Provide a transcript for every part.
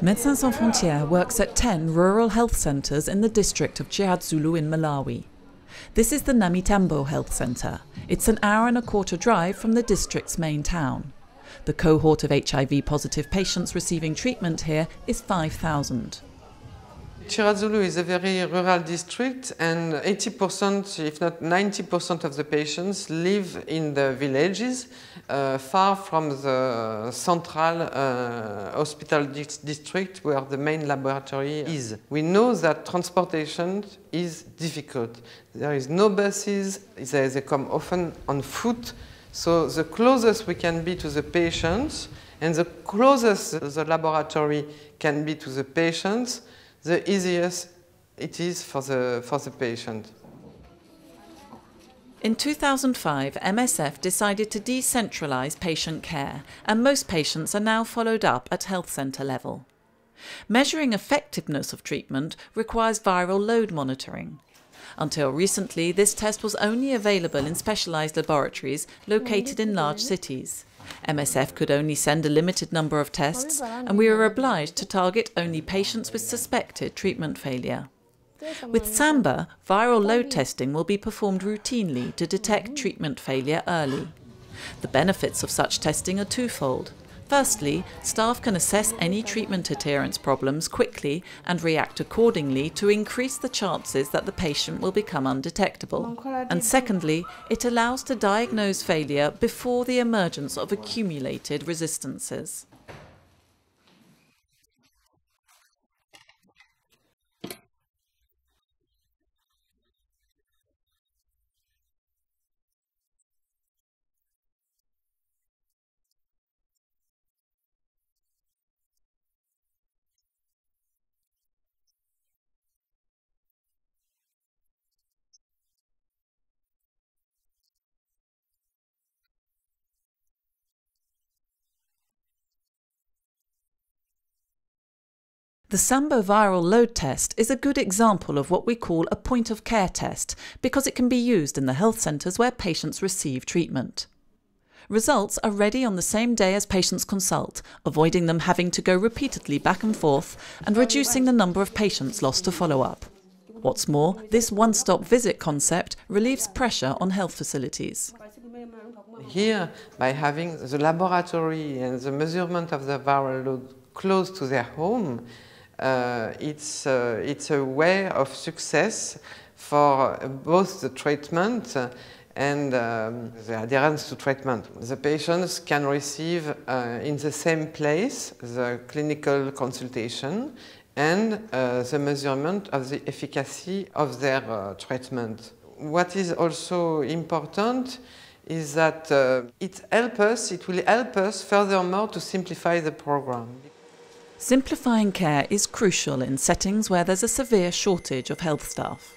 Médecins Sans Frontières works at 10 rural health centres in the district of Chiradzulu in Malawi. This is the Namitambo Health Centre. It's an hour-and-a-quarter drive from the district's main town. The cohort of HIV-positive patients receiving treatment here is 5,000. Chiradzulu is a very rural district, and 80%, if not 90% of the patients live in the villages, far from the central hospital district where the main laboratory is. We know that transportation is difficult. There is no buses, they come often on foot, so the closest we can be to the patients and the closest the laboratory can be to the patients, the easiest it is for the patient. In 2005, MSF decided to decentralise patient care, and most patients are now followed up at health centre level. Measuring effectiveness of treatment requires viral load monitoring. Until recently, this test was only available in specialised laboratories located in large cities. MSF could only send a limited number of tests, and we were obliged to target only patients with suspected treatment failure. With SAMBA, viral load testing will be performed routinely to detect treatment failure early. The benefits of such testing are twofold. Firstly, staff can assess any treatment adherence problems quickly and react accordingly to increase the chances that the patient will become undetectable. And secondly, it allows to diagnose failure before the emergence of accumulated resistances. The SAMBA viral load test is a good example of what we call a point-of-care test because it can be used in the health centres where patients receive treatment. Results are ready on the same day as patients consult, avoiding them having to go repeatedly back and forth and reducing the number of patients lost to follow-up. What's more, this one-stop visit concept relieves pressure on health facilities. Here, by having the laboratory and the measurement of the viral load close to their home, it's a way of success for both the treatment and the adherence to treatment. The patients can receive in the same place the clinical consultation and the measurement of the efficacy of their treatment. What is also important is that it will help us furthermore to simplify the program. Simplifying care is crucial in settings where there's a severe shortage of health staff.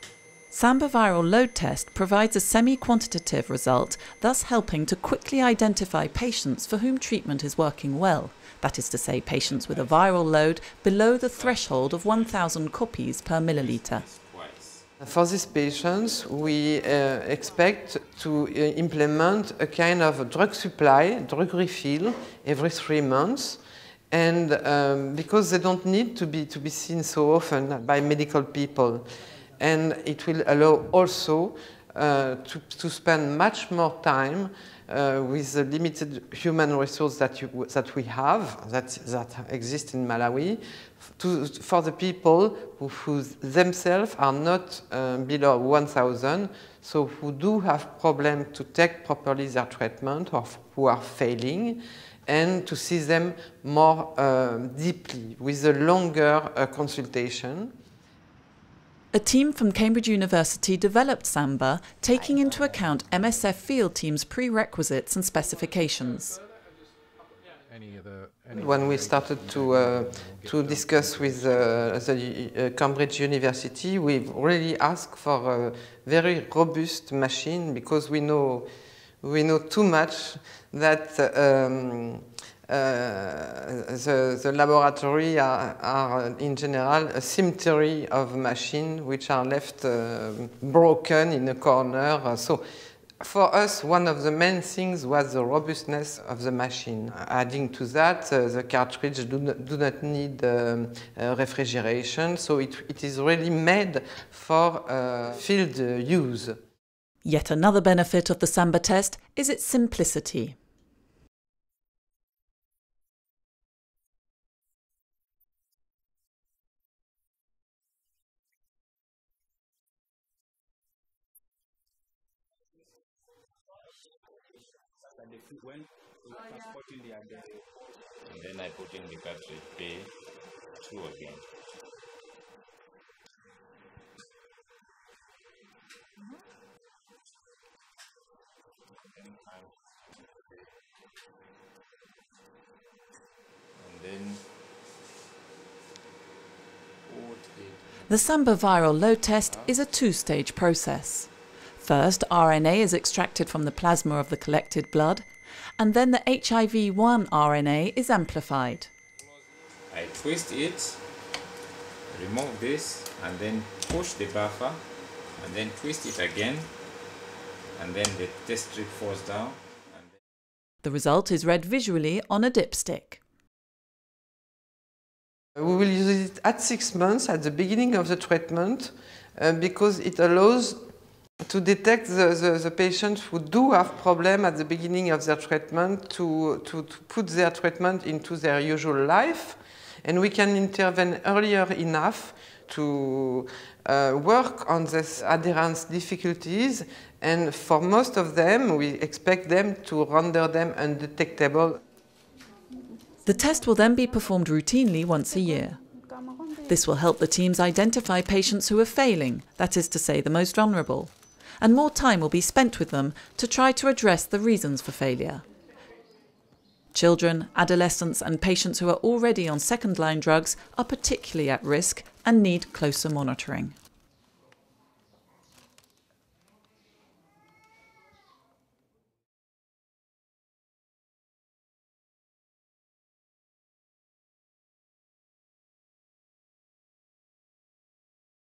SAMBA viral load test provides a semi-quantitative result, thus helping to quickly identify patients for whom treatment is working well, that is to say patients with a viral load below the threshold of 1,000 copies per milliliter. For these patients, we expect to implement a kind of drug supply, drug refill, every 3 months. And because they don't need to be seen so often by medical people, and it will allow also to spend much more time with the limited human resource that exist in Malawi, for the people who themselves are not below 1,000, so who do have problems to take properly their treatment or who are failing, and to see them more deeply, with a longer consultation. A team from Cambridge University developed SAMBA, taking into account MSF field teams' prerequisites and specifications. When we started to discuss with the Cambridge University, we really asked for a very robust machine, because we know too much that the laboratory are in general a cemetery of machines which are left broken in a corner. So For us, one of the main things was the robustness of the machine. Adding to that, the cartridge do not need refrigeration, so it is really made for field use. Yet another benefit of the SAMBA test is its simplicity. And when we transport in the identity, and then I put in the cartridge, pay through again. And then the SAMBA viral load test is a two-stage process. First, RNA is extracted from the plasma of the collected blood, and then the HIV-1 RNA is amplified. I twist it, remove this, and then push the buffer, and then twist it again, and then the test strip falls down. The result is read visually on a dipstick. We will use it at 6 months, at the beginning of the treatment, because it allows to detect the patients who do have problems at the beginning of their treatment, to put their treatment into their usual life. And we can intervene earlier enough to work on this adherence difficulties. And for most of them, we expect them to render them undetectable. The test will then be performed routinely once a year. This will help the teams identify patients who are failing, that is to say, the most vulnerable. And more time will be spent with them to try to address the reasons for failure. Children, adolescents and patients who are already on second-line drugs are particularly at risk and need closer monitoring.